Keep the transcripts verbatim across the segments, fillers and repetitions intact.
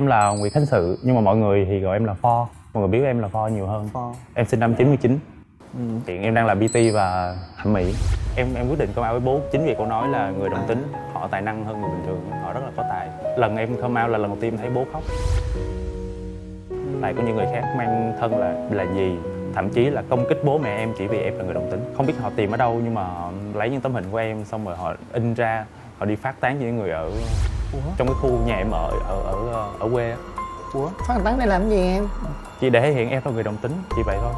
Em là Nguyễn Khánh Sự, nhưng mà mọi người thì gọi em là Pho. Mọi người biết em là Pho nhiều hơn. Pho. Em sinh năm chín mươi chín. Ừ. Hiện em đang là pê tê và thẩm mỹ. Em em quyết định come out với bố chính vì câu nói là người đồng tính họ tài năng hơn người bình thường, họ rất là có tài. Lần em come out là lần đầu tiên thấy bố khóc. Lại có những người khác mang thân là là gì, thậm chí là công kích bố mẹ em chỉ vì em là người đồng tính. Không biết họ tìm ở đâu nhưng mà họ lấy những tấm hình của em xong rồi họ in ra, họ đi phát tán với những người ở Ủa? Trong cái khu nhà em ở ở ở, ở quê á. Ủa? Phát tán này làm gì em? Chỉ để thể hiện em là người đồng tính, chỉ vậy thôi.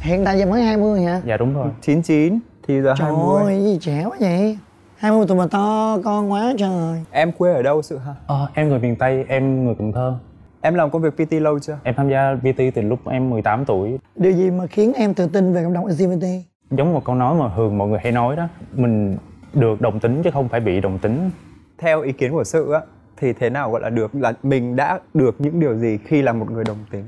Hiện tại giờ mới hai mươi hả? Dạ đúng rồi. chín chín thì giờ trời hai mươi. Trời ơi, gì trẻ quá vậy? hai mươi tụi mà to con quá trời. Em quê ở đâu Sự hả? Ờ, em người miền Tây, em người Cần Thơ. Em làm công việc pê tê lâu chưa? Em tham gia pê tê từ lúc em mười tám tuổi. Điều gì mà khiến em tự tin về cộng đồng lờ giê bê tê? Giống một câu nói mà thường mọi người hay nói đó, mình được đồng tính chứ không phải bị đồng tính. Theo ý kiến của Sự á, thì thế nào gọi là được, là mình đã được những điều gì khi là một người đồng tính?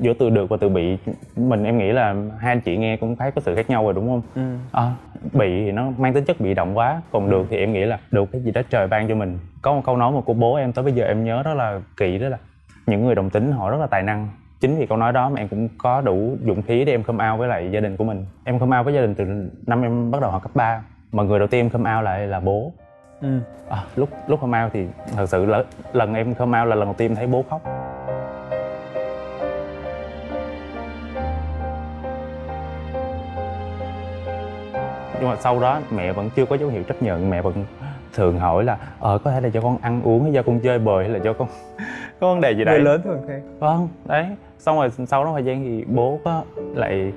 Giữa từ được và từ bị, mình em nghĩ là hai anh chị nghe cũng thấy có sự khác nhau rồi đúng không? Ừ. À, bị thì nó mang tính chất bị động quá, còn được thì em nghĩ là được cái gì đó trời ban cho mình. Có một câu nói mà của bố em tới bây giờ em nhớ rất là kỹ, đó là những người đồng tính họ rất là tài năng. Chính vì câu nói đó mà em cũng có đủ dũng khí để em come out với lại gia đình của mình. Em come out với gia đình từ năm em bắt đầu học cấp ba. Mà người đầu tiên em come out lại là bố. Ừ. À, lúc lúc come out thì thật sự là, lần em come out là lần đầu tiên thấy bố khóc. Nhưng mà sau đó mẹ vẫn chưa có dấu hiệu chấp nhận, mẹ vẫn thường hỏi là ờ có thể là cho con ăn uống hay do con chơi bời hay là do con có vấn đề gì đấy. Người lớn thường thế. Vâng, đấy. Xong rồi sau đó thời gian thì bố có lại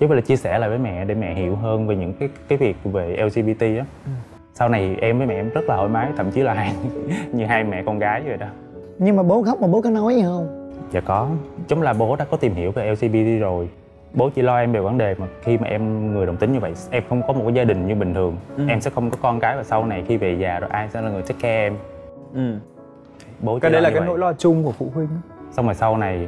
giống như là chia sẻ lại với mẹ để mẹ hiểu hơn về những cái cái việc về lờ giê bê tê á. Ừ. Sau này em với mẹ em rất là thoải mái, thậm chí là hai như hai mẹ con gái vậy đó. Nhưng mà bố khóc mà bố có nói gì không? Dạ có, giống là bố đã có tìm hiểu về lờ giê bê tê rồi. Bố chỉ lo em về vấn đề mà khi mà em người đồng tính như vậy, em không có một cái gia đình như bình thường. Ừ. Em sẽ không có con cái và sau này khi về già rồi ai sẽ là người take care em. Ừ. Bố cái đấy là cái vậy. Nỗi lo chung của phụ huynh. Xong rồi sau này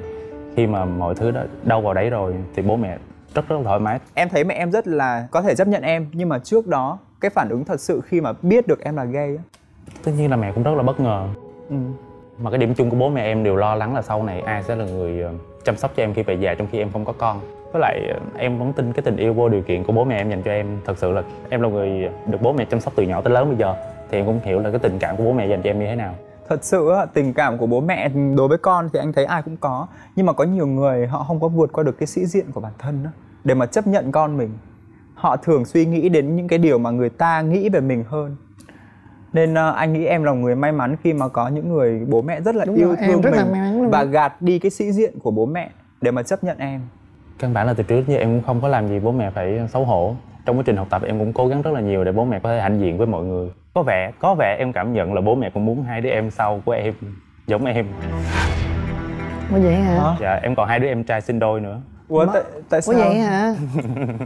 khi mà mọi thứ đó đâu vào đấy rồi thì bố mẹ rất rất thoải mái. Em thấy mẹ em rất là có thể chấp nhận em, nhưng mà trước đó cái phản ứng thật sự khi mà biết được em là gay á, tất nhiên là mẹ cũng rất là bất ngờ. Ừ. Mà cái điểm chung của bố mẹ em đều lo lắng là sau này ai sẽ là người chăm sóc cho em khi về già trong khi em không có con. Với lại em vẫn tin cái tình yêu vô điều kiện của bố mẹ em dành cho em. Thật sự là em là người được bố mẹ chăm sóc từ nhỏ tới lớn bây giờ, thì em cũng hiểu là cái tình cảm của bố mẹ dành cho em như thế nào. Thật sự tình cảm của bố mẹ đối với con thì anh thấy ai cũng có, nhưng mà có nhiều người họ không có vượt qua được cái sĩ diện của bản thân đó, để mà chấp nhận con mình. Họ thường suy nghĩ đến những cái điều mà người ta nghĩ về mình hơn. Nên anh nghĩ em là người may mắn khi mà có những người bố mẹ rất là Đúng yêu rồi, thương rất mình là và gạt đi cái sĩ diện của bố mẹ để mà chấp nhận em. Căn bản là từ trước giờ em cũng không có làm gì bố mẹ phải xấu hổ. Trong quá trình học tập em cũng cố gắng rất là nhiều để bố mẹ có thể hãnh diện với mọi người. Có vẻ, có vẻ em cảm nhận là bố mẹ cũng muốn hai đứa em sau của em giống em. Ủa vậy hả? hả? Dạ, em còn hai đứa em trai sinh đôi nữa. Ủa, tại, tại sao? Ủa vậy hả?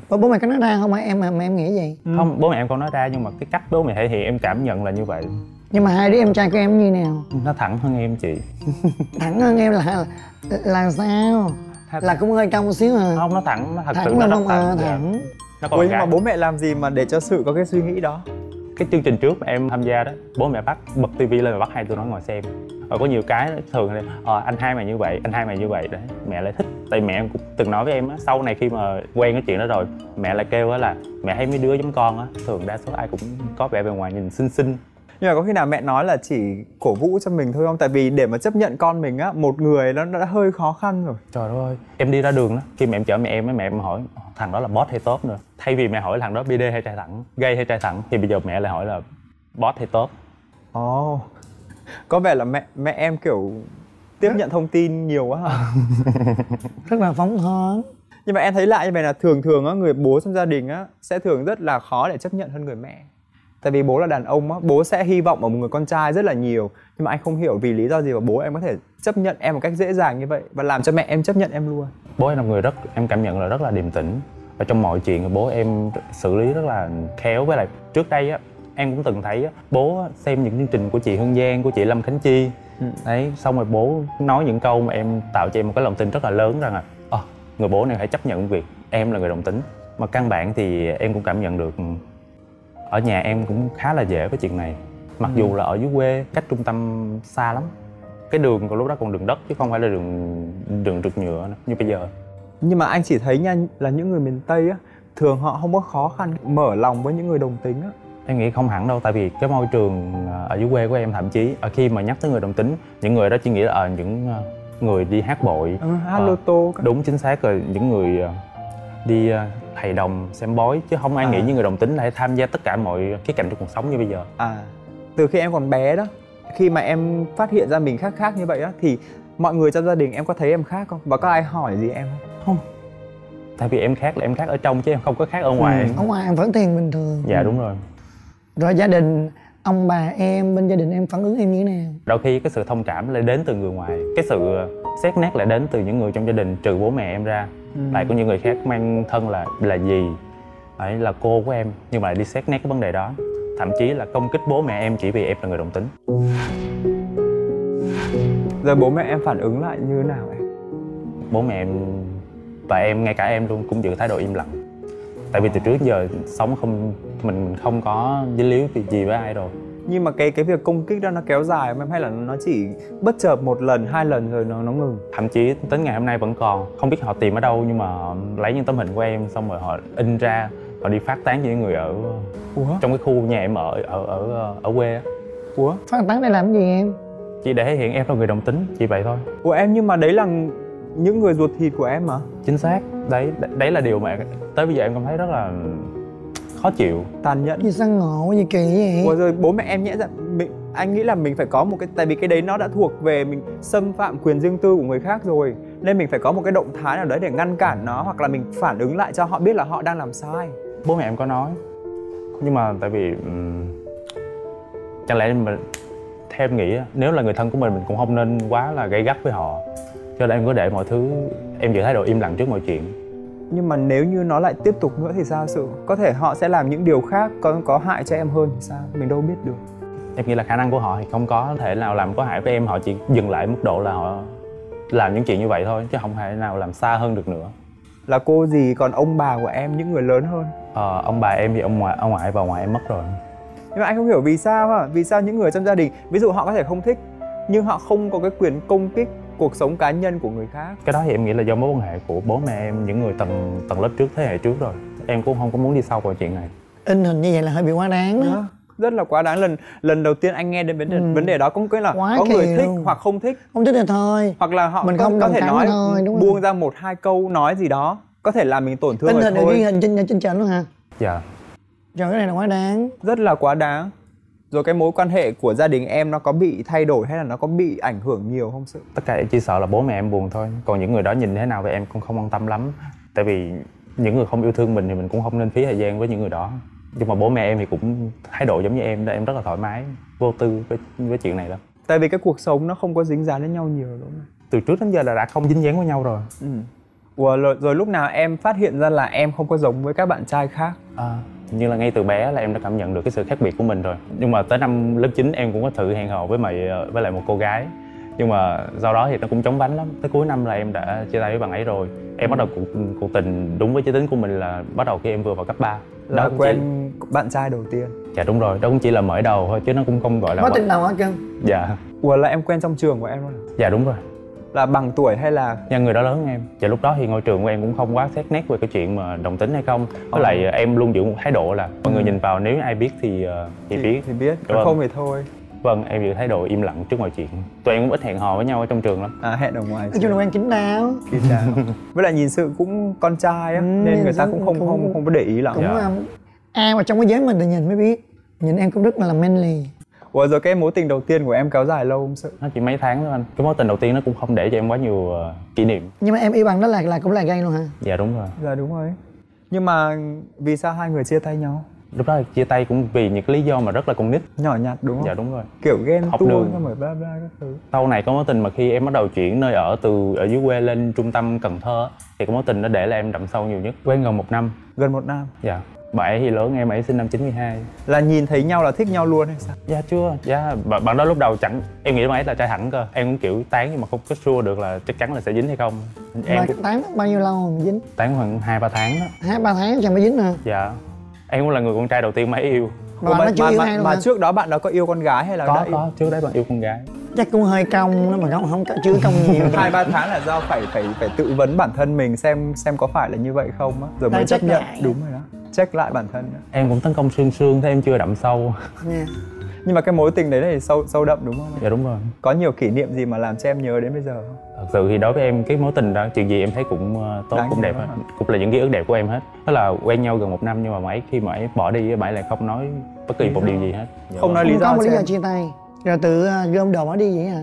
Bố, bố mẹ có nói ra không hả? Em mà em nghĩ gì? Ừ. Không, bố mẹ em không nói ra nhưng mà cái cách bố mẹ thể hiện em cảm nhận là như vậy. Nhưng mà hai đứa em trai của em như nào? Nó thẳng hơn em chị. Thẳng hơn em là là sao? Thật là cũng hơi trong một xíu à? Không, nó thẳng, nó thật thẳng sự nó thẳng. À, thẳng. Nó còn Ủa, nhưng mà bố mẹ làm gì mà để cho Sự có cái suy nghĩ đó? Cái chương trình trước em tham gia đó, bố mẹ bắt bật tivi lên và bắt hai tụi nó ngồi xem. Rồi có nhiều cái thường là à, anh hai mày như vậy, anh hai mày như vậy đấy. Mẹ lại thích, tại mẹ em cũng từng nói với em á, sau này khi mà quen cái chuyện đó rồi, mẹ lại kêu á là mẹ thấy mấy đứa giống con á, thường đa số ai cũng có vẻ bề ngoài nhìn xinh xinh. Nhưng mà có khi nào mẹ nói là chỉ cổ vũ cho mình thôi không? Tại vì để mà chấp nhận con mình á, một người nó đã hơi khó khăn rồi. Trời ơi, em đi ra đường đó, khi mẹ em chở mẹ em, mẹ em hỏi thằng đó là boss hay top nữa. Thay vì mẹ hỏi thằng đó bê đê hay trai thẳng, gay hay trai thẳng, thì bây giờ mẹ lại hỏi là boss hay top. Ồ, oh, có vẻ là mẹ mẹ em kiểu tiếp nhận thông tin nhiều quá hả? Rất là phóng khoáng. Nhưng mà em thấy lại như vậy là thường thường á, người bố trong gia đình á sẽ thường rất là khó để chấp nhận hơn người mẹ. Tại vì bố là đàn ông á, bố sẽ hy vọng ở một người con trai rất là nhiều. Nhưng mà anh không hiểu vì lý do gì mà bố em có thể chấp nhận em một cách dễ dàng như vậy và làm cho mẹ em chấp nhận em luôn. Bố em là người rất, em cảm nhận là rất là điềm tĩnh. Và trong mọi chuyện bố em xử lý rất là khéo. Với lại trước đây á, em cũng từng thấy á, bố xem những chương trình của chị Hương Giang, của chị Lâm Khánh Chi. Ừ. Đấy, xong rồi bố nói những câu mà em tạo cho em một cái lòng tin rất là lớn rằng là à, người bố này phải chấp nhận việc em là người đồng tính. Mà căn bản thì em cũng cảm nhận được ở nhà em cũng khá là dễ với chuyện này. mặc ừ. dù là ở dưới quê cách trung tâm xa lắm. Cái đường còn lúc đó còn đường đất chứ không phải là đường đường trượt nhựa như bây giờ. Nhưng mà anh chỉ thấy nha, là những người miền Tây á, thường họ không có khó khăn mở lòng với những người đồng tính á. Em nghĩ không hẳn đâu, tại vì cái môi trường ở dưới quê của em, thậm chí ở khi mà nhắc tới người đồng tính, những người đó chỉ nghĩ là à, những người đi hát bội, ừ, hát à, lô tô các... Đúng, chính xác, rồi những người đi thầy đồng, xem bói, chứ không ai à. nghĩ những người đồng tính lại tham gia tất cả mọi khía cạnh trong cuộc sống như bây giờ. À, từ khi em còn bé đó, khi mà em phát hiện ra mình khác khác như vậy đó, thì mọi người trong gia đình em có thấy em khác không? Và có ai hỏi gì em không? Không. Tại vì em khác là em khác ở trong chứ em không có khác ở ngoài. Ừ, ở ngoài em vẫn tiền bình thường. Dạ đúng rồi. Rồi gia đình, ông bà em, bên gia đình em phản ứng em như thế nào? Đôi khi cái sự thông cảm lại đến từ người ngoài. Cái sự xét nét lại đến từ những người trong gia đình, trừ bố mẹ em ra. Ừ. Lại có những người khác mang thân là là gì, ấy là cô của em, nhưng mà lại đi xét nét cái vấn đề đó. Thậm chí là công kích bố mẹ em chỉ vì em là người đồng tính. Rồi bố mẹ em phản ứng lại như thế nào em? Bố mẹ em và em, ngay cả em luôn, cũng giữ thái độ im lặng. Tại vì từ trước giờ sống không mình mình không có dính líu gì với ai rồi. Nhưng mà cái cái việc công kích đó nó kéo dài em, hay là nó chỉ bất chợt một lần hai lần rồi nó nó ngừng? Thậm chí đến ngày hôm nay vẫn còn, không biết họ tìm ở đâu, nhưng mà lấy những tấm hình của em xong rồi họ in ra, họ đi phát tán với những người ở Ủa? trong cái khu nhà em ở ở ở ở quê á. Ủa, phát tán để làm gì em? Chỉ để thể hiện em là người đồng tính, chỉ vậy thôi. Ủa em, nhưng mà đấy là những người ruột thịt của em mà. Chính xác, đấy đấy là điều mà tới bây giờ em cảm thấy rất là khó chịu. Tàn nhẫn. Gì sao ngộ gì kỳ vậy? Ủa rồi bố mẹ em nhẽ ra mình, anh nghĩ là mình phải có một cái, tại vì cái đấy nó đã thuộc về mình xâm phạm quyền riêng tư của người khác rồi, nên mình phải có một cái động thái nào đấy để ngăn cản nó, hoặc là mình phản ứng lại cho họ biết là họ đang làm sai. Bố mẹ em có nói, nhưng mà tại vì um, chẳng lẽ mình, theo em nghĩ nếu là người thân của mình, mình cũng không nên quá là gay gắt với họ, cho nên em cứ để mọi thứ, em giữ thái độ im lặng trước mọi chuyện. Nhưng mà nếu như nó lại tiếp tục nữa thì sao Sự? Có thể họ sẽ làm những điều khác có, có hại cho em hơn thì sao? Mình đâu biết được. Em nghĩ là khả năng của họ thì không có thể nào làm có hại với em. Họ chỉ dừng lại mức độ là họ làm những chuyện như vậy thôi, chứ không thể nào làm xa hơn được nữa. Là cô gì, còn ông bà của em, những người lớn hơn? Ờ, ông bà em thì ông ngoại, ông ngoại và ngoại em mất rồi. Nhưng mà anh không hiểu vì sao hả? Vì sao những người trong gia đình, ví dụ họ có thể không thích, nhưng họ không có cái quyền công kích cuộc sống cá nhân của người khác. Cái đó thì em nghĩ là do mối quan hệ của bố mẹ em, những người tầng tầng lớp trước, thế hệ trước rồi. Em cũng không có muốn đi sâu vào chuyện này. In hình như vậy là hơi bị quá đáng đó. À, rất là quá đáng. Lần lần đầu tiên anh nghe đến vấn đề ừ. vấn đề đó, cũng cái là quá có người thích luôn, hoặc không thích. Không thích thì thôi. Hoặc là họ mình có, không có thể nói thôi, đúng buông không? ra một hai câu nói gì đó có thể làm mình tổn thương. In rồi hình thôi. Ghi hình trên trên trần luôn hả? Dạ. Trời, cái này là quá đáng. Rất là quá đáng. Rồi cái mối quan hệ của gia đình em nó có bị thay đổi hay là nó có bị ảnh hưởng nhiều không Sự? Tất cả em chỉ sợ là bố mẹ em buồn thôi. Còn những người đó nhìn thế nào thì em cũng không quan tâm lắm. Tại vì những người không yêu thương mình thì mình cũng không nên phí thời gian với những người đó. Nhưng mà bố mẹ em thì cũng thái độ giống như em, em rất là thoải mái, vô tư với, với chuyện này lắm. Tại vì cái cuộc sống nó không có dính dáng đến nhau nhiều đúng không? Từ trước đến giờ là đã không dính dáng với nhau rồi. Ừ. Ủa, rồi, rồi lúc nào em phát hiện ra là em không có giống với các bạn trai khác? À, như là ngay từ bé là em đã cảm nhận được cái sự khác biệt của mình rồi. Nhưng mà tới năm lớp chín em cũng có thử hẹn hò với mày với lại một cô gái. Nhưng mà sau đó thì nó cũng chóng vánh lắm. Tới cuối năm là em đã chia tay với bạn ấy rồi. Em bắt đầu cuộc, cuộc tình đúng với giới tính của mình là bắt đầu khi em vừa vào cấp ba. Là đó quen chỉ... bạn trai đầu tiên. Dạ đúng rồi, đó cũng chỉ là mở đầu thôi chứ nó cũng không gọi là... Mối tình đầu hả Cưng? Dạ. Ủa là em quen trong trường của em luôn? Dạ đúng rồi. Là bằng tuổi hay là... Dạ người đó lớn hơn em. Và lúc đó thì ngôi trường của em cũng không quá xét nét về cái chuyện mà đồng tính hay không. Với lại em luôn giữ một thái độ là mọi người nhìn vào, nếu ai biết thì thì, thì biết. Thì biết, còn không thì thôi. Vâng, em giữ thái độ im lặng trước mọi chuyện. Tụi em cũng ít hẹn hò với nhau ở trong trường lắm. À hẹn ở ngoài. Ở trường là em kín đáo. Kín đáo. Với lại nhìn Sự cũng con trai á, ừ, nên người ta cũng không cũng, không không có để ý lắm. Cũng dạ. Là ai mà trong cái giới mình thì nhìn mới biết. Nhìn em cũng rất là manly. Ủa rồi cái mối tình đầu tiên của em kéo dài lâu không Sự? Nó chỉ mấy tháng thôi anh. Cái mối tình đầu tiên nó cũng không để cho em quá nhiều uh, kỷ niệm. Nhưng mà em yêu bằng đó là, là cũng là gay luôn hả? Dạ đúng rồi. Dạ đúng rồi. Nhưng mà vì sao hai người chia tay nhau? Lúc đó chia tay cũng vì những lý do mà rất là con nít. Nhỏ nhặt đúng không? Dạ đúng rồi. Kiểu ghen tuông xong rồi bla bla các thứ. Sau này có mối tình mà khi em bắt đầu chuyển nơi ở từ ở dưới quê lên trung tâm Cần Thơ, thì cái mối tình nó để là em đậm sâu nhiều nhất. Quen gần một năm. Gần một năm? Dạ. Bạn ấy thì lớn, em ấy sinh năm chín mươi hai. Là nhìn thấy nhau là thích nhau luôn hay sao? Dạ chưa, dạ bạn đó lúc đầu chẳng... Em nghĩ bạn ấy là trai thẳng cơ. Em cũng kiểu tán nhưng mà không có sure được là chắc chắn là sẽ dính hay không. Em cũng... tán bao nhiêu lâu mà dính? Tán khoảng hai ba tháng đó. Hai ba tháng chẳng mới dính hả? Dạ. Em cũng là người con trai đầu tiên mà ấy yêu. Mà, mà, mà, mà, mà, mà trước đó bạn đó có yêu con gái hay là có, đã yêu? Có, trước đấy bạn yêu con gái. Chắc cũng hơi cong đó mà không, không chưa cong nhiều. Hai ba tháng là do phải phải phải tự vấn bản thân mình xem xem có phải là như vậy không á, rồi mới chấp nhận lại. Đúng rồi đó, check lại bản thân đó. Em cũng tấn công xương xương thế em chưa đậm sâu. Yeah. Nhưng mà cái mối tình đấy thì sâu sâu đậm đúng không? Dạ đúng rồi. Có nhiều kỷ niệm gì mà làm cho em nhớ đến bây giờ không? Thật sự thì đối với em cái mối tình đó chuyện gì em thấy cũng tốt, đáng cũng đẹp hết, cũng là những ký ức đẹp của em hết. Đó là quen nhau gần một năm nhưng mà mãi khi mà em bỏ đi bạn lại không nói bất kỳ một điều gì hết. Dạ không nói lý do, lý do chia tay. Rồi tự gom đồ bỏ đi vậy hả?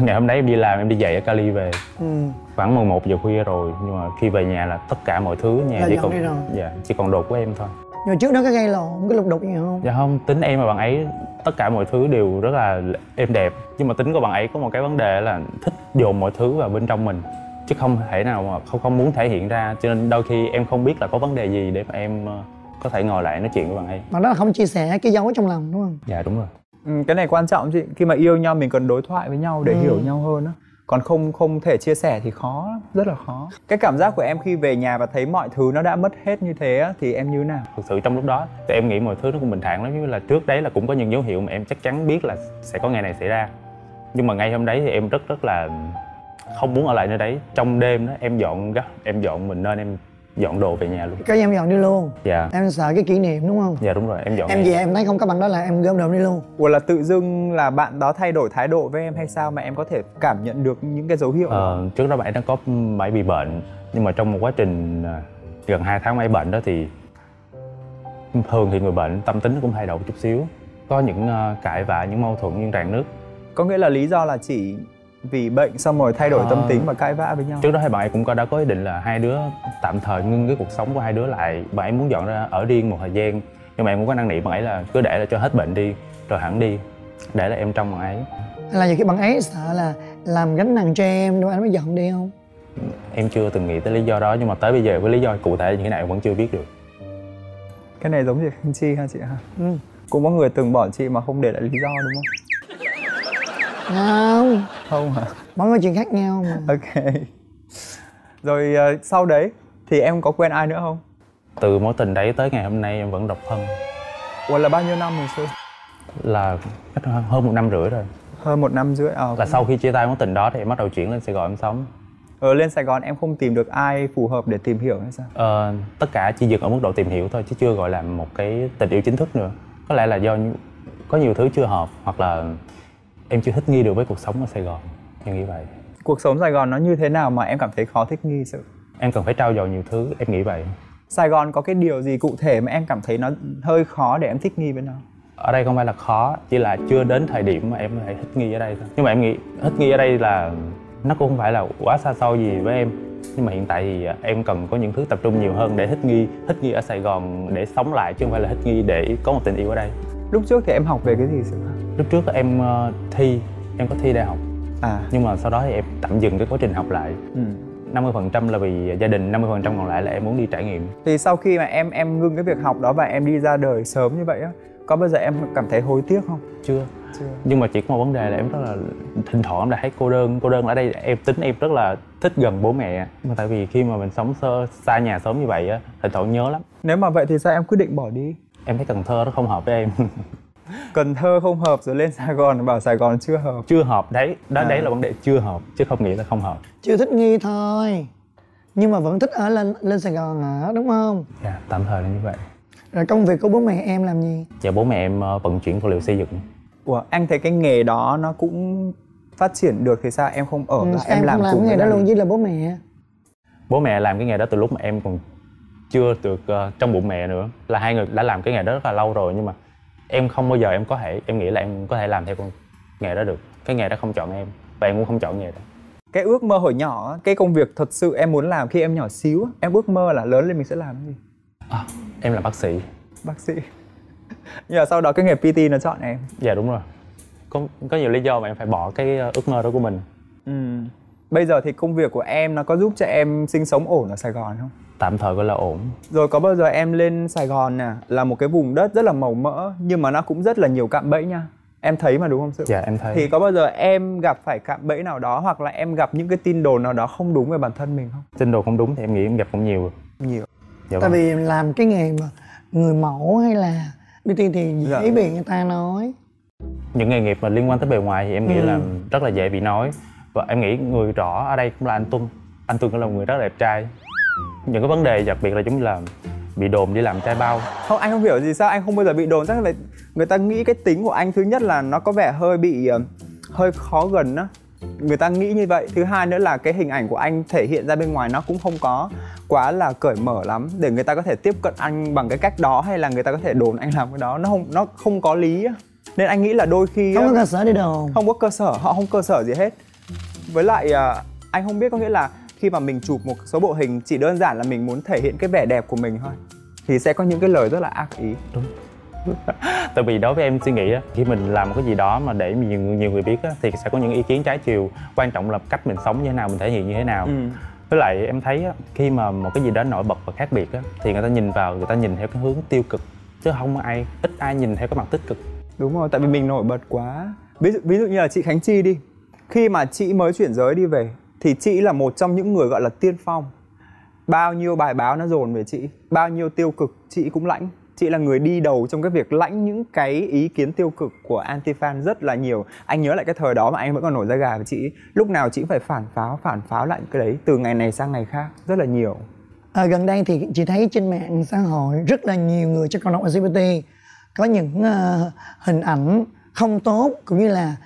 Ngày hôm đấy em đi làm, em đi dậy ở Cali về ừ. Khoảng mười một giờ khuya rồi. Nhưng mà khi về nhà là tất cả mọi thứ nhà chỉ còn, dạ, chỉ còn đồ của em thôi. Nhưng mà trước đó cái gây lộn, cái lục đục gì không? Dạ không, tính em và bạn ấy tất cả mọi thứ đều rất là êm đẹp. Nhưng mà tính của bạn ấy có một cái vấn đề là thích dồn mọi thứ vào bên trong mình, chứ không thể nào mà không, không muốn thể hiện ra. Cho nên đôi khi em không biết là có vấn đề gì để mà em có thể ngồi lại nói chuyện với bạn ấy. Mà đó là không chia sẻ cái dấu trong lòng đúng không? Dạ đúng rồi. Ừ, cái này quan trọng chị, khi mà yêu nhau mình cần đối thoại với nhau để ừ. hiểu nhau hơn á. Còn không không thể chia sẻ thì khó, rất là khó. Cái cảm giác của em khi về nhà và thấy mọi thứ nó đã mất hết như thế á, thì em như thế nào? Thực sự trong lúc đó thì em nghĩ mọi thứ nó cũng bình thản lắm. Như là trước đấy là cũng có những dấu hiệu mà em chắc chắn biết là sẽ có ngày này xảy ra. Nhưng mà ngay hôm đấy thì em rất rất là không muốn ở lại nơi đấy. Trong đêm đó em dọn em dọn mình nên em dọn đồ về nhà luôn. Cái em dọn đi luôn? Dạ. Em sợ cái kỷ niệm đúng không? Dạ đúng rồi, em dọn. Em về em thấy không có bằng đó là em gom đồ đi luôn. Ủa là tự dưng là bạn đó thay đổi thái độ với em hay sao mà em có thể cảm nhận được những cái dấu hiệu? Ờ, trước đó bạn đang có bạn bị bệnh. Nhưng mà trong một quá trình gần hai tháng bạn bệnh đó thì thường thì người bệnh tâm tính cũng thay đổi chút xíu. Có những cãi vã, những mâu thuẫn, những rạn nứt. Có nghĩa là lý do là chỉ vì bệnh xong rồi thay đổi à, tâm tính và cãi vã với nhau. Trước đó hai bạn cũng có đã có ý định là hai đứa tạm thời ngưng cái cuộc sống của hai đứa lại. Bạn ấy muốn dọn ra ở riêng một thời gian. Nhưng mà em cũng có năng nỉ bạn ấy là cứ để là cho hết bệnh đi rồi hẳn đi, để là em trong bạn ấy. Hay là nhiều khi bạn ấy sợ là làm gánh nặng cho em rồi anh mới dọn đi không? Em chưa từng nghĩ tới lý do đó, nhưng mà tới bây giờ với lý do cụ thể như thế nào em vẫn chưa biết được. Cái này giống như Khánh Chi ha chị ha? Ừ. Cũng có người từng bỏ chị mà không để lại lý do đúng không? Không. Không hả? Mỗi người chuyện khác nhau mà. Ok. Rồi uh, sau đấy thì em có quen ai nữa không? Từ mối tình đấy tới ngày hôm nay em vẫn độc thân. Ủa là bao nhiêu năm rồi xưa? Là hơn một năm rưỡi rồi. Hơn một năm rưỡi à, là sau khi chia tay mối tình đó thì em bắt đầu chuyển lên Sài Gòn em sống. Ờ, lên Sài Gòn em không tìm được ai phù hợp để tìm hiểu hay sao? Ờ, tất cả chỉ dừng ở mức độ tìm hiểu thôi chứ chưa gọi là một cái tình yêu chính thức nữa. Có lẽ là do có nhiều thứ chưa hợp hoặc là em chưa thích nghi được với cuộc sống ở Sài Gòn, em nghĩ vậy. Cuộc sống Sài Gòn nó như thế nào mà em cảm thấy khó thích nghi sự? Em cần phải trau dồi nhiều thứ, em nghĩ vậy. Sài Gòn có cái điều gì cụ thể mà em cảm thấy nó hơi khó để em thích nghi với nó? Ở đây không phải là khó, chỉ là chưa đến thời điểm mà em phải thích nghi ở đây thôi. Nhưng mà em nghĩ thích nghi ở đây là nó cũng không phải là quá xa xôi gì với em. Nhưng mà hiện tại thì em cần có những thứ tập trung nhiều hơn để thích nghi. Thích nghi ở Sài Gòn để sống lại chứ không phải là thích nghi để có một tình yêu ở đây. Lúc trước thì em học về cái gì sự? Lúc trước em thi, em có thi đại học à. Nhưng mà sau đó thì em tạm dừng cái quá trình học lại ừ. năm mươi phần trăm là vì gia đình, năm mươi phần trăm còn lại là em muốn đi trải nghiệm. Thì sau khi mà em em ngưng cái việc học đó và em đi ra đời sớm như vậy á, có bao giờ em cảm thấy hối tiếc không? Chưa, Chưa. Nhưng mà chỉ có một vấn đề là em rất là thỉnh thoảng em đã thấy cô đơn. Cô đơn ở đây em tính em rất là thích gần bố mẹ. Nhưng mà tại vì khi mà mình sống xa nhà sớm như vậy á, thỉnh thoảng nhớ lắm. Nếu mà vậy thì sao em quyết định bỏ đi? Em thấy Cần Thơ nó không hợp với em. Cần Thơ không hợp rồi lên Sài Gòn bảo Sài Gòn chưa hợp. Chưa hợp đấy, đó à. Đấy là vấn đề chưa hợp chứ không nghĩ là không hợp. Chưa thích nghi thôi. Nhưng mà vẫn thích ở lên lên Sài Gòn ở đúng không? Dạ, yeah, tạm thời là như vậy. Rồi công việc của bố mẹ em làm gì? Dạ bố mẹ em vận chuyển phụ liệu xây dựng. Ủa, anh thấy cái nghề đó nó cũng phát triển được thì sao em không ở ừ, lại em, em làm, làm cùng nghề đó luôn với là bố mẹ. Bố mẹ làm cái nghề đó từ lúc mà em còn chưa được uh, trong bụng mẹ nữa, là hai người đã làm cái nghề đó rất là lâu rồi. Nhưng mà em không bao giờ em có thể em nghĩ là em có thể làm theo con nghề đó được. Cái nghề đó không chọn em và em cũng không chọn nghề đó. Cái ước mơ hồi nhỏ, cái công việc thật sự em muốn làm khi em nhỏ xíu, em ước mơ là lớn lên mình sẽ làm cái gì? À, em là bác sĩ. Bác sĩ. Nhưng mà sau đó cái nghề pê tê nó chọn em. Dạ đúng rồi. Có có nhiều lý do mà em phải bỏ cái ước mơ đó của mình. Ừ. Bây giờ thì công việc của em nó có giúp cho em sinh sống ổn ở Sài Gòn không? Tạm thời gọi là ổn. Rồi có bao giờ em lên Sài Gòn nè, là một cái vùng đất rất là màu mỡ nhưng mà nó cũng rất là nhiều cạm bẫy nha. Em thấy mà đúng không Sự? Dạ em thấy. Thì có bao giờ em gặp phải cạm bẫy nào đó hoặc là em gặp những cái tin đồn nào đó không đúng về bản thân mình không? Tin đồn không đúng thì em nghĩ em gặp cũng nhiều. Nhiều. Dạ. Tại vì làm cái nghề mà người mẫu hay là đi tiên thì dễ dạ. bị người ta nói. Những nghề nghiệp mà liên quan tới bề ngoài thì em nghĩ ừ. là rất là dễ bị nói. Và em nghĩ người rõ ở đây cũng là anh Tuân. Anh Tuân cũng là một người rất là đẹp trai. Những cái vấn đề đặc biệt là chúng là bị đồn đi làm trai bao. Không, anh không hiểu gì sao anh không bao giờ bị đồn. Chắc là người ta nghĩ cái tính của anh thứ nhất là nó có vẻ hơi bị hơi khó gần á. Người ta nghĩ như vậy. Thứ hai nữa là cái hình ảnh của anh thể hiện ra bên ngoài nó cũng không có quá là cởi mở lắm để người ta có thể tiếp cận anh bằng cái cách đó, hay là người ta có thể đồn anh làm cái đó. Nó không nó không có lý á. Nên anh nghĩ là đôi khi không có cơ sở đi đâu. Không có cơ sở, họ không cơ sở gì hết. Với lại anh không biết, có nghĩa là khi mà mình chụp một số bộ hình chỉ đơn giản là mình muốn thể hiện cái vẻ đẹp của mình thôi thì sẽ có những cái lời rất là ác ý. Đúng. Tại vì đối với em suy nghĩ khi mình làm một cái gì đó mà để nhiều nhiều người biết thì sẽ có những ý kiến trái chiều. Quan trọng là cách mình sống như thế nào, mình thể hiện như thế nào. Ừ. Với lại em thấy khi mà một cái gì đó nổi bật và khác biệt thì người ta nhìn vào, người ta nhìn theo cái hướng tiêu cực, chứ không ai ít ai nhìn theo cái mặt tích cực. Đúng rồi, tại vì mình nổi bật quá. Ví dụ, ví dụ như là chị Khánh Chi đi. Khi mà chị mới chuyển giới đi về thì chị là một trong những người gọi là tiên phong. Bao nhiêu bài báo nó dồn về chị, bao nhiêu tiêu cực chị cũng lãnh. Chị là người đi đầu trong cái việc lãnh những cái ý kiến tiêu cực của anti-fan rất là nhiều. Anh nhớ lại cái thời đó mà anh vẫn còn nổi da gà với chị. Lúc nào chị cũng phải phản pháo, phản pháo lại cái đấy từ ngày này sang ngày khác, rất là nhiều. À, gần đây thì chị thấy trên mạng xã hội rất là nhiều người trong cộng đồng lờ giê bê tê có những uh, hình ảnh không tốt, cũng như là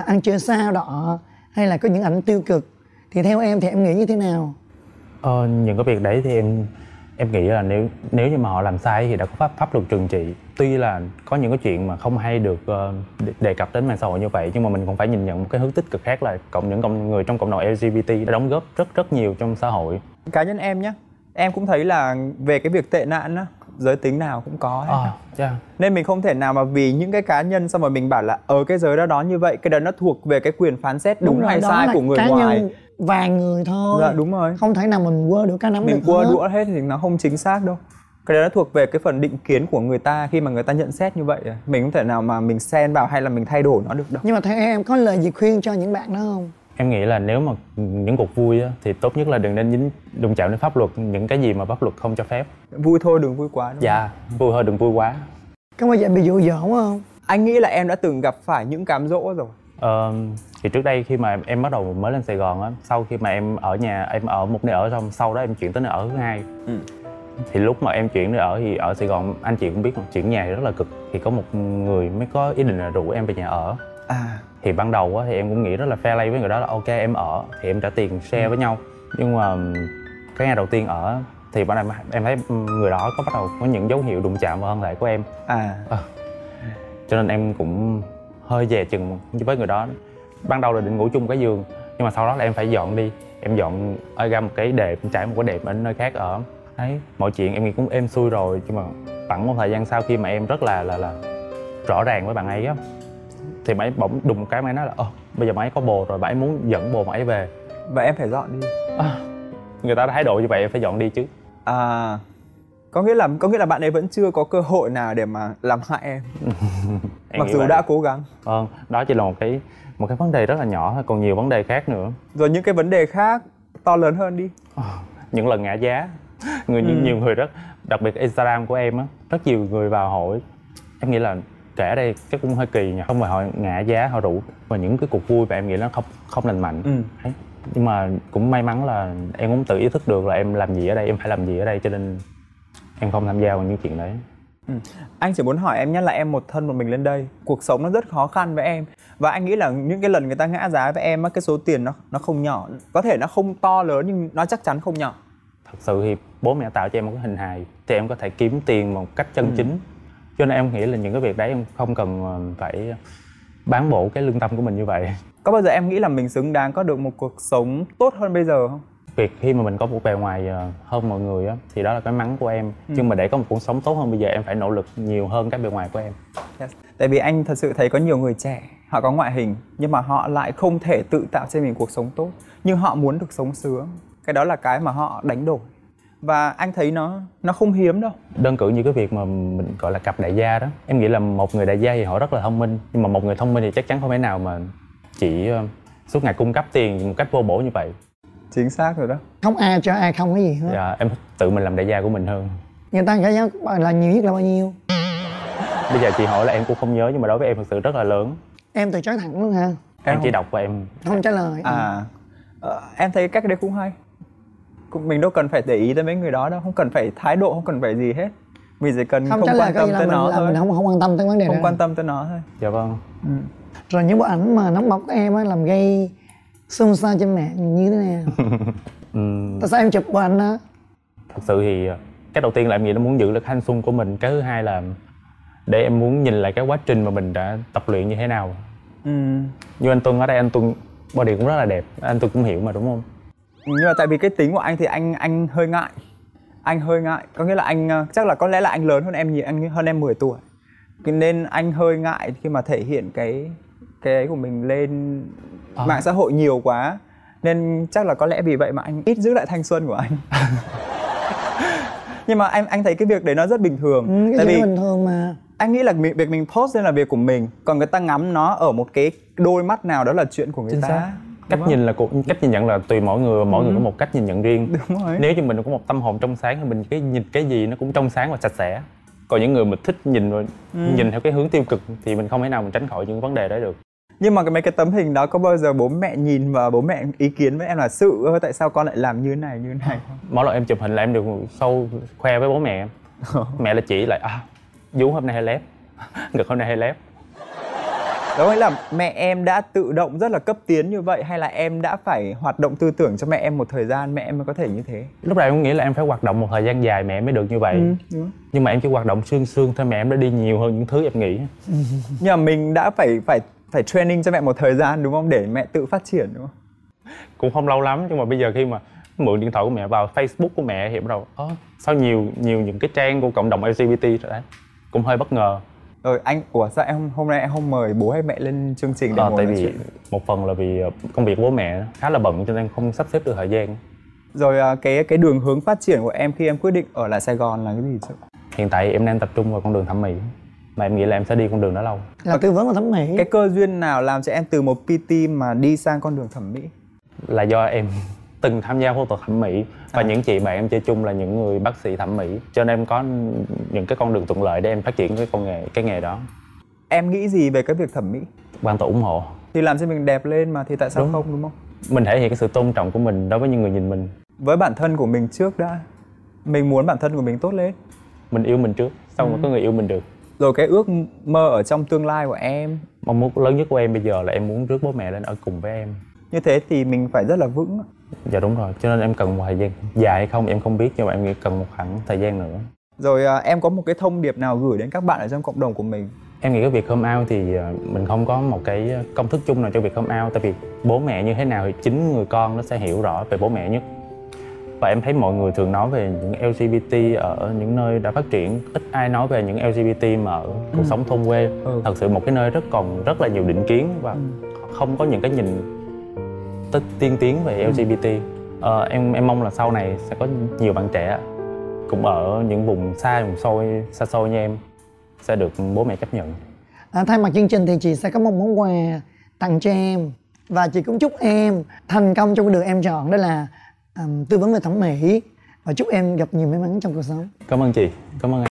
uh, ăn chơi sao đỏ, hay là có những ảnh tiêu cực. Thì theo em thì em nghĩ như thế nào? Ờ, những cái việc đấy thì em em nghĩ là nếu nếu như mà họ làm sai thì đã có pháp pháp luật trừng trị. Tuy là có những cái chuyện mà không hay được uh, đề cập đến mạng xã hội như vậy, nhưng mà mình cũng phải nhìn nhận một cái hướng tích cực khác là cộng những cộng người trong cộng đồng lờ giê bê tê đã đóng góp rất rất nhiều trong xã hội. Cá nhân em nhé, em cũng thấy là về cái việc tệ nạn đó, giới tính nào cũng có hết. À, yeah. Nên mình không thể nào mà vì những cái cá nhân xong rồi mình bảo là ở cái giới đó đó như vậy, cái đó nó thuộc về cái quyền phán xét đúng, đúng rồi, hay sai của người ngoài. Vài người thôi. Dạ đúng rồi. Không thể nào mình quơ đũa cá nắm mình được. Mình quơ đũa hết thì nó không chính xác đâu. Cái đó nó thuộc về cái phần định kiến của người ta khi mà người ta nhận xét như vậy. Mình không thể nào mà mình xen vào hay là mình thay đổi nó được đâu. Nhưng mà theo em có lời gì khuyên cho những bạn đó không? Em nghĩ là nếu mà những cuộc vui á, thì tốt nhất là đừng nên dính đụng chạm đến pháp luật, những cái gì mà pháp luật không cho phép. Vui thôi đừng vui quá. Đúng dạ, không? Vui thôi đừng vui quá. Có bao giờ em bị dụ dỗ không? Anh nghĩ là em đã từng gặp phải những cám dỗ rồi. Ờ, thì trước đây khi mà em bắt đầu mới lên Sài Gòn á, sau khi mà em ở nhà, em ở một nơi ở xong, sau đó em chuyển tới nơi ở thứ hai. Ừ. Thì lúc mà em chuyển nơi ở thì ở Sài Gòn anh chị cũng biết chuyển nhà rất là cực. Thì có một người mới có ý định là rủ em về nhà ở. À. Thì ban đầu á, thì em cũng nghĩ rất là fair play với người đó là ok em ở thì em trả tiền share ừ. với nhau. Nhưng mà cái ngày đầu tiên ở thì bắt đầu em thấy người đó có bắt đầu có những dấu hiệu đụng chạm vào thân thể của em. À. À. Cho nên em cũng hơi dè chừng với người đó. Ban đầu là định ngủ chung cái giường, nhưng mà sau đó là em phải dọn đi. Em dọn ở ra một cái đệm, trải một cái đệm ở nơi khác ở. Đấy, mọi chuyện em nghĩ cũng êm xuôi rồi, nhưng mà khoảng một thời gian sau khi mà em rất là là là rõ ràng với bạn ấy á, thì bạn ấy bỗng đùng cái máy nói là ờ, bây giờ bạn ấy có bồ rồi, bạn ấy muốn dẫn bồ bạn ấy về và em phải dọn đi. À, người ta đã thái độ như vậy em phải dọn đi chứ. À, có nghĩa là có nghĩa là bạn ấy vẫn chưa có cơ hội nào để mà làm hại em. Em mặc dù đã đi. Cố gắng. Vâng, à, đó chỉ là một cái một cái vấn đề rất là nhỏ thôi, còn nhiều vấn đề khác nữa. Rồi những cái vấn đề khác to lớn hơn đi. À, những lần ngã giá, người ừ. nhiều người rất đặc biệt Instagram của em á, rất nhiều người vào hỏi. Em nghĩ là kể ở đây chắc cũng hơi kỳ nhỉ. Không phải họ ngã giá, họ rủ và những cái cuộc vui mà em nghĩ nó không không lành mạnh. Ừ. Đấy. Nhưng mà cũng may mắn là em cũng tự ý thức được là em làm gì ở đây, em phải làm gì ở đây, cho nên em không tham gia vào những chuyện đấy. Ừ. Anh chỉ muốn hỏi em nhé, là em một thân một mình lên đây, cuộc sống nó rất khó khăn với em. Và anh nghĩ là những cái lần người ta ngã giá với em á, cái số tiền nó nó không nhỏ. Có thể nó không to lớn nhưng nó chắc chắn không nhỏ. Thật sự thì bố mẹ tạo cho em một cái hình hài thì em có thể kiếm tiền một cách chân ừ. chính. Cho nên em nghĩ là những cái việc đấy em không cần phải bán bổ cái lương tâm của mình như vậy. Có bao giờ em nghĩ là mình xứng đáng có được một cuộc sống tốt hơn bây giờ không? Việc khi mà mình có một bề ngoài hơn mọi người á, thì đó là cái mắng của em. Ừ. Nhưng mà để có một cuộc sống tốt hơn bây giờ em phải nỗ lực nhiều hơn cái bề ngoài của em. Yes. Tại vì anh thật sự thấy có nhiều người trẻ, họ có ngoại hình nhưng mà họ lại không thể tự tạo cho mình cuộc sống tốt. Nhưng họ muốn được sống sướng. Cái đó là cái mà họ đánh đổi. Và anh thấy nó nó không hiếm đâu. Đơn cử như cái việc mà mình gọi là cặp đại gia đó. Em nghĩ là một người đại gia thì họ rất là thông minh. Nhưng mà một người thông minh thì chắc chắn không thể nào mà chỉ suốt ngày cung cấp tiền một cách vô bổ như vậy. Chính xác rồi đó. Không ai cho ai không cái gì hết. Dạ, em tự mình làm đại gia của mình hơn. Người ta trả giá là nhiều nhất là bao nhiêu? Bây giờ chị hỏi là em cũng không nhớ, nhưng mà đối với em thật sự rất là lớn. Em từ chối thẳng luôn hả? Em, em chỉ đọc và em không trả lời. À, à em thấy cách đấy cũng hay. Mình đâu cần phải để ý tới mấy người đó đâu, không cần phải thái độ, không cần phải gì hết. Mình chỉ cần không, không quan tâm tới nó thôi. Mình không, không quan tâm tới vấn đề đó. Không nữa. Quan tâm tới nó thôi. Dạ vâng. Ừ. Rồi những bộ ảnh mà nóng bỏng của em ấy, làm gây xôn xao trên mạng như thế nào? Ừ. Tại sao em chụp bộ ảnh đó? Thật sự thì cái đầu tiên là em nghĩ nó muốn giữ được thanh xuân của mình. Cái thứ hai là để em muốn nhìn lại cái quá trình mà mình đã tập luyện như thế nào. Ừ. Như anh Tuấn ở đây, anh Tuấn body cũng rất là đẹp, anh Tuấn cũng hiểu mà đúng không? Nhưng mà tại vì cái tính của anh thì anh anh hơi ngại. Anh hơi ngại, có nghĩa là anh chắc là có lẽ là anh lớn hơn em nhiều, anh hơn em mười tuổi. Nên anh hơi ngại khi mà thể hiện cái cái ấy của mình lên à. Mạng xã hội nhiều quá. Nên chắc là có lẽ vì vậy mà anh ít giữ lại thanh xuân của anh. Nhưng mà anh anh thấy cái việc đấy nó rất bình thường. Ừ, tại vì bình thường mà. Anh nghĩ là việc mình post lên là việc của mình, còn người ta ngắm nó ở một cái đôi mắt nào đó là chuyện của người chính ta. Xác. Cách đúng nhìn không? Là cuộc cách nhìn nhận là tùy mỗi người, mỗi ừ. người có một cách nhìn nhận riêng. Đúng rồi. Nếu như mình có một tâm hồn trong sáng thì mình cái nhìn cái gì nó cũng trong sáng và sạch sẽ. Còn những người mà thích nhìn ừ. nhìn theo cái hướng tiêu cực thì mình không thể nào mình tránh khỏi những vấn đề đó được. Nhưng mà cái mấy cái tấm hình đó có bao giờ bố mẹ nhìn và bố mẹ ý kiến với em là sự ơi tại sao con lại làm như thế này như thế này? Mỗi lần em chụp hình là em được show khoe với bố mẹ em. Mẹ là chỉ lại à, vú hôm nay hay lép, ngực hôm nay hay lép. Đó nghĩa là mẹ em đã tự động rất là cấp tiến như vậy hay là em đã phải hoạt động tư tưởng cho mẹ em một thời gian mẹ em mới có thể như thế? Lúc đầu em nghĩ là em phải hoạt động một thời gian dài mẹ mới được như vậy. Ừ, đúng. Nhưng mà em chỉ hoạt động sương sương thôi, mẹ em đã đi nhiều hơn những thứ em nghĩ. Nhưng mà mình đã phải phải phải training cho mẹ một thời gian đúng không? Để mẹ tự phát triển đúng không? Cũng không lâu lắm, nhưng mà bây giờ khi mà mượn điện thoại của mẹ vào Facebook của mẹ thì bắt đầu ơ sao nhiều nhiều những cái trang của cộng đồng lờ giê bê tê đấy. Cũng hơi bất ngờ. Rồi anh, ủa sao em hôm nay em không mời bố hay mẹ lên chương trình để à, ngồi tại vì chuyện? Một phần là vì công việc của bố mẹ khá là bận cho nên không sắp xếp được thời gian. Rồi cái cái đường hướng phát triển của em khi em quyết định ở lại Sài Gòn là cái gì chứ? Hiện tại em đang tập trung vào con đường thẩm mỹ mà em nghĩ là em sẽ đi con đường đó lâu. Là tư vấn và thẩm mỹ. Cái cơ duyên nào làm cho em từ một pê tê mà đi sang con đường thẩm mỹ? Là do em từng tham gia phẫu thuật thẩm mỹ và à. Những chị bạn em chơi chung là những người bác sĩ thẩm mỹ cho nên em có những cái con đường thuận lợi để em phát triển cái con nghề cái nghề đó. Em nghĩ gì về cái việc thẩm mỹ? Hoàn toàn ủng hộ. Thì làm cho mình đẹp lên mà thì tại sao đúng. Không đúng không? Mình thể hiện cái sự tôn trọng của mình đối với những người nhìn mình. Với bản thân của mình trước đã. Mình muốn bản thân của mình tốt lên. Mình yêu mình trước, xong ừ. mà có người yêu mình được. Rồi cái ước mơ ở trong tương lai của em, mong muốn lớn nhất của em bây giờ là em muốn rước bố mẹ lên ở cùng với em. Như thế thì mình phải rất là vững. Dạ đúng rồi, cho nên em cần một thời gian dài hay không em không biết, nhưng mà em nghĩ cần một khoảng thời gian nữa. Rồi à, em có một cái thông điệp nào gửi đến các bạn ở trong cộng đồng của mình? Em nghĩ cái việc come out thì mình không có một cái công thức chung nào cho việc come out. Tại vì bố mẹ như thế nào thì chính người con nó sẽ hiểu rõ về bố mẹ nhất. Và em thấy mọi người thường nói về những lờ giê bê tê ở những nơi đã phát triển, ít ai nói về những lờ giê bê tê mà ở cuộc ừ. sống thôn quê. Ừ. Thật sự một cái nơi rất còn rất là nhiều định kiến và ừ. không có những cái nhìn tiên tiến về lờ giê bê tê. Ờ, em em mong là sau này sẽ có nhiều bạn trẻ cũng ở những vùng xa, vùng xôi, xa xôi như em sẽ được bố mẹ chấp nhận. À, thay mặt chương trình thì chị sẽ có một món quà tặng cho em và chị cũng chúc em thành công trong cái đường em chọn đó là um, tư vấn về thẩm mỹ và chúc em gặp nhiều may mắn trong cuộc sống. Cảm ơn chị, cảm ơn em.